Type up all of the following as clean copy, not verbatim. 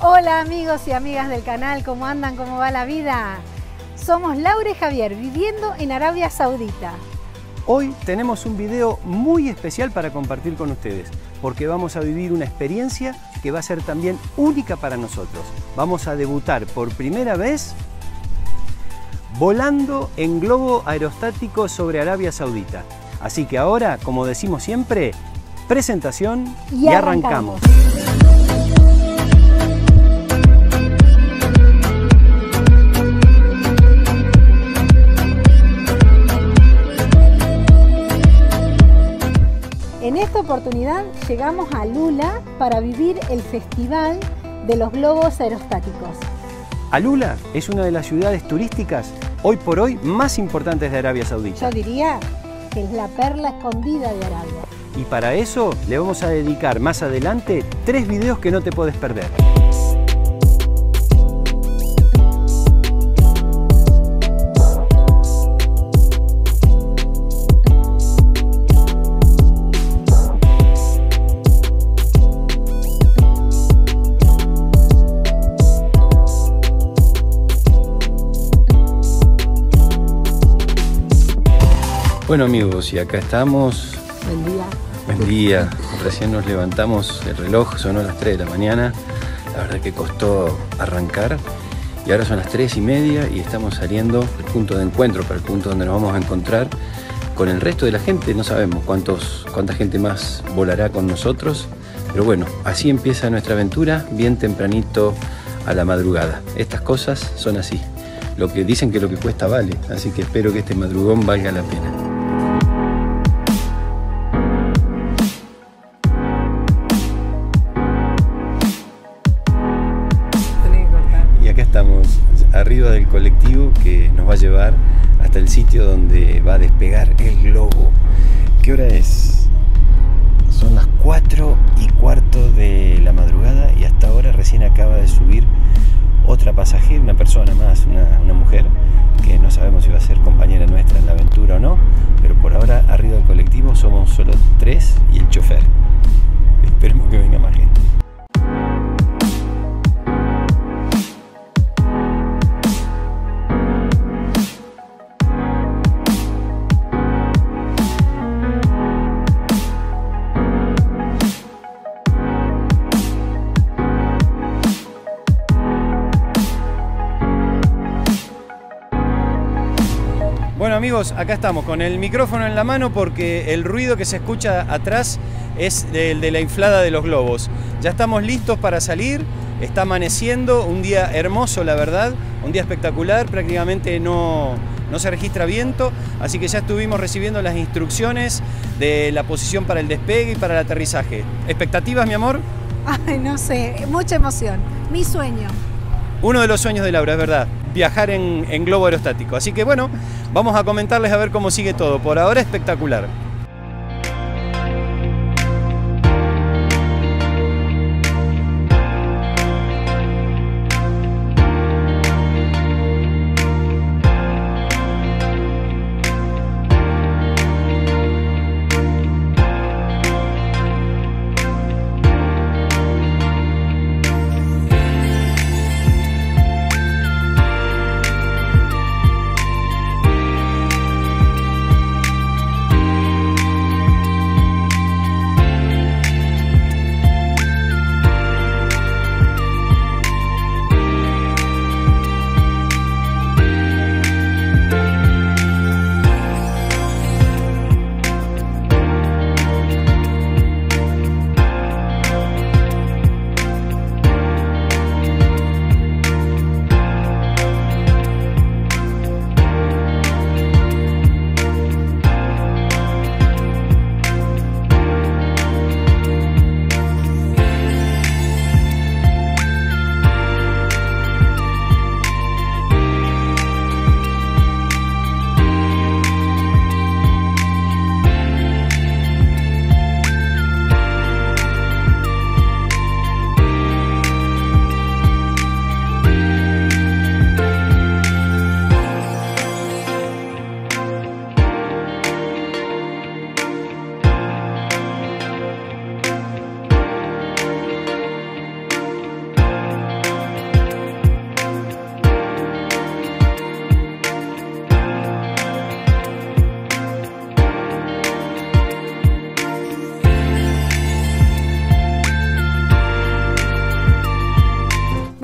Hola amigos y amigas del canal, ¿cómo andan? ¿Cómo va la vida? Somos Laura y Javier, viviendo en Arabia Saudita. Hoy tenemos un video muy especial para compartir con ustedes, porque vamos a vivir una experiencia que va a ser también única para nosotros. Vamos a debutar por primera vez volando en globo aerostático sobre Arabia Saudita. Así que ahora, como decimos siempre, presentación y arrancamos. En esta oportunidad llegamos a AlUla para vivir el Festival de los Globos Aerostáticos. AlUla es una de las ciudades turísticas hoy por hoy más importantes de Arabia Saudita. Yo diría que es la perla escondida de Arabia. Y para eso le vamos a dedicar más adelante 3 videos que no te podés perder. Bueno amigos, y acá estamos. Buen día. Buen día. Recién nos levantamos, el reloj sonó a las 3 de la mañana. La verdad que costó arrancar. Y ahora son las 3:30 y estamos saliendo del punto de encuentro, para el punto donde nos vamos a encontrar con el resto de la gente. No sabemos cuánta gente más volará con nosotros. Pero bueno, así empieza nuestra aventura, bien tempranito a la madrugada. Estas cosas son así. Lo que dicen que lo que cuesta vale. Así que espero que este madrugón valga la pena. Arriba del colectivo que nos va a llevar hasta el sitio donde va a despegar el globo. ¿Qué hora es? Son las 4:15 de la madrugada y hasta ahora recién acaba de subir otra pasajera, una persona más, una mujer, que no sabemos si va a ser compañera nuestra en la aventura o no, pero por ahora arriba del colectivo somos solo 3 y el chofer. Esperemos que venga más gente. Amigos, acá estamos con el micrófono en la mano porque el ruido que se escucha atrás es el de la inflada de los globos. Ya estamos listos para salir, está amaneciendo, un día hermoso la verdad, un día espectacular, prácticamente no se registra viento, así que ya estuvimos recibiendo las instrucciones de la posición para el despegue y para el aterrizaje. ¿Expectativas, mi amor? Ay, no sé, mucha emoción, mi sueño. Uno de los sueños de Laura, es verdad. Viajar en globo aerostático. Así que bueno, vamos a comentarles a ver cómo sigue todo. Por ahora espectacular.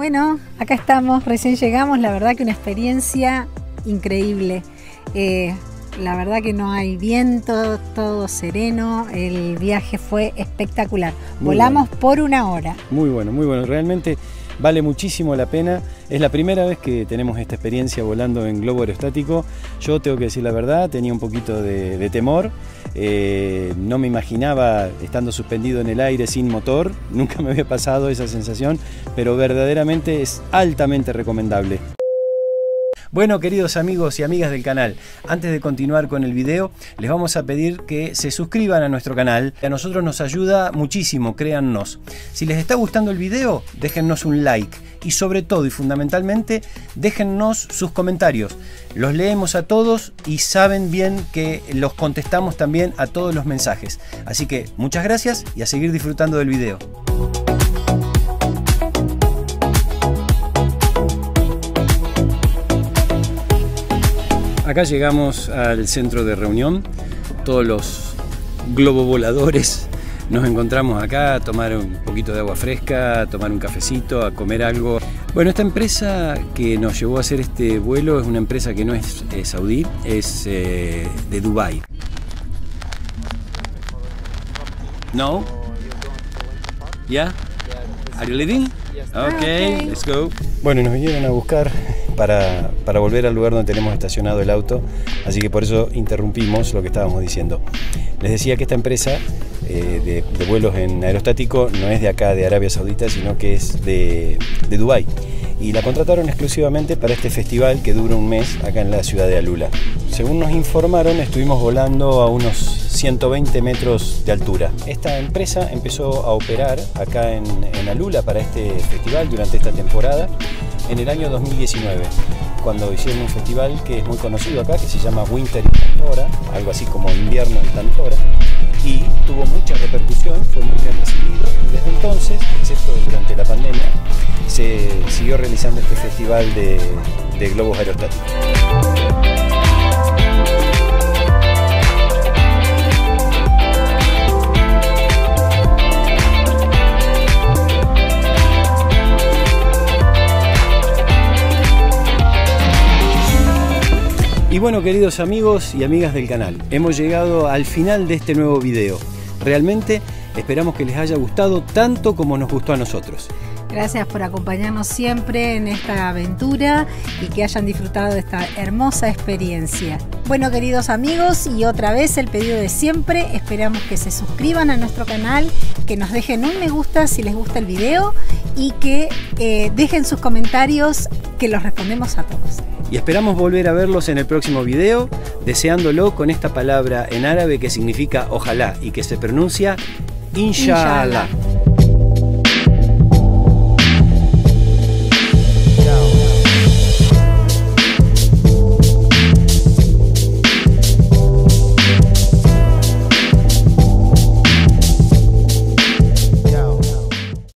Bueno, acá estamos, recién llegamos, la verdad que una experiencia increíble. La verdad que no hay viento, todo sereno, el viaje fue espectacular. Volamos por una hora. Muy bueno, muy bueno. Realmente vale muchísimo la pena. Es la primera vez que tenemos esta experiencia volando en globo aerostático. Yo tengo que decir la verdad, tenía un poquito de temor. No me imaginaba estando suspendido en el aire sin motor. Nunca me había pasado esa sensación, pero verdaderamente es altamente recomendable. Bueno, queridos amigos y amigas del canal, antes de continuar con el video, les vamos a pedir que se suscriban a nuestro canal. A nosotros nos ayuda muchísimo, créannos. Si les está gustando el video, déjennos un like. Y sobre todo y fundamentalmente, déjennos sus comentarios. Los leemos a todos y saben bien que los contestamos también a todos los mensajes. Así que muchas gracias y a seguir disfrutando del video. Acá llegamos al centro de reunión, todos los globovoladores nos encontramos acá a tomar un poquito de agua fresca, a tomar un cafecito, a comer algo. Bueno, esta empresa que nos llevó a hacer este vuelo es una empresa que no es saudí, es de Dubái. No? Yeah? Are you leaving? Okay, let's go. Bueno, nos vinieron a buscar para volver al lugar donde tenemos estacionado el auto, así que por eso interrumpimos lo que estábamos diciendo. Les decía que esta empresa de vuelos en aerostático no es de acá, de Arabia Saudita, sino que es de Dubái, y la contrataron exclusivamente para este festival que dura un mes acá en la ciudad de AlUla. Según nos informaron, estuvimos volando a unos 120 metros de altura. Esta empresa empezó a operar acá en AlUla para este festival durante esta temporada en el año 2019, cuando hicieron un festival que es muy conocido acá, que se llama Winter en Tantora, algo así como Invierno en Tantora, y tuvo mucha repercusión, fue muy bien recibido, y desde entonces, excepto durante la pandemia, se siguió realizando este festival de globos aerostáticos. Y bueno, queridos amigos y amigas del canal, hemos llegado al final de este nuevo video. Realmente esperamos que les haya gustado tanto como nos gustó a nosotros. Gracias por acompañarnos siempre en esta aventura y que hayan disfrutado de esta hermosa experiencia. Bueno, queridos amigos, y otra vez el pedido de siempre, esperamos que se suscriban a nuestro canal, que nos dejen un me gusta si les gusta el video y que dejen sus comentarios, que los respondemos a todos. Y esperamos volver a verlos en el próximo video, deseándolo con esta palabra en árabe que significa ojalá y que se pronuncia Inshallah.